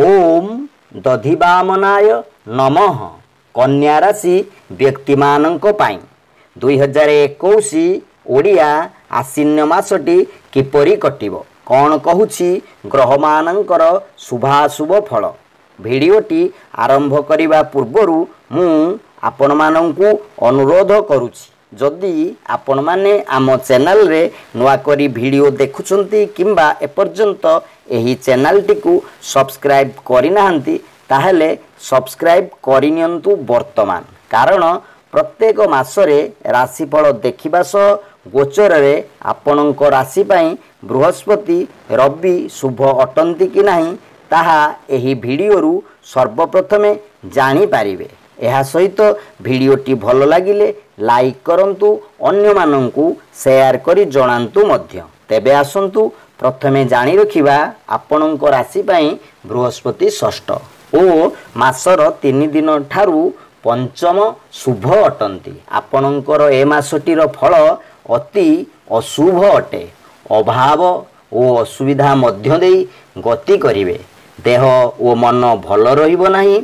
ओम दधिवामनाय नमः। कन्या राशि व्यक्ति मानक पाई 2021 ओडिया आश्विन मासटी किपरि कटिबो कौन कहूछि ग्रह मानकर शुभाशुभ फल। भिडियोटी आरंभ करिबा पूर्वरु मु आपण माननकु अनुरोध करूछि जदि आपण माने आम चैनल रे नुआ करी भिडियो देखुछन्ती किंबा एपर्यंत एही चैनल टिकु सब्सक्राइब करिनाहंती ताहले सब्सक्राइब करिनियंतु वर्तमान, कारण प्रत्येक मासरे राशिफल देखिबा सह गोचर रे आपणक राशि पई बृहस्पति रवि शुभ अटंती कि नाही ताहा एही भिडियो रु सर्वप्रथमे जानि पारिबे। एहा सहित भिडियोटी भल लागिले लाइक करंतु, अन्य माननकु शेयर करी जणांतु मध्य। तेबे आसंतु प्रथमे जानि रखिबा आपणक राशि पई बृहस्पति षष्ठ ओ मासर 3 दिन ठारू पंचम शुभ अटंती। आपणकर ए मासटीर फल अति अशुभ अटे। अभाव ओ असुविधा मध्य देई गति करिवे। देह ओ मन भल रहिबो नाही।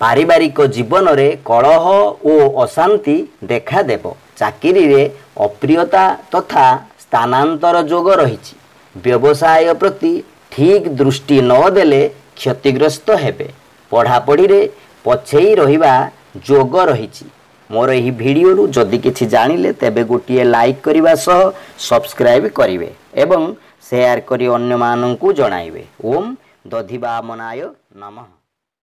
पारिवारिक जीवन रे कलह ओ अशांति देखा देव। चाकरी रे अप्रियता तथा स्थानांतर जोग रहिछि। व्यवसाय प्रति ठीक दृष्टि न देले क्षतिग्रस्त हेबे। पढ़ापढ़ी रे पछेई रहिबा जोग रहिछि। मोर एही वीडियो रु जदि किछि जानिले तेबे गोटिए लाइक करिबा सह सब्सक्राइब करिवे एवं शेयर करी अन्य माननकु जणाइबे। ओम दधिवामनाय नमः।